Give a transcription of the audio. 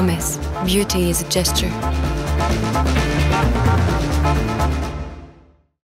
Hermès, beauty is a gesture.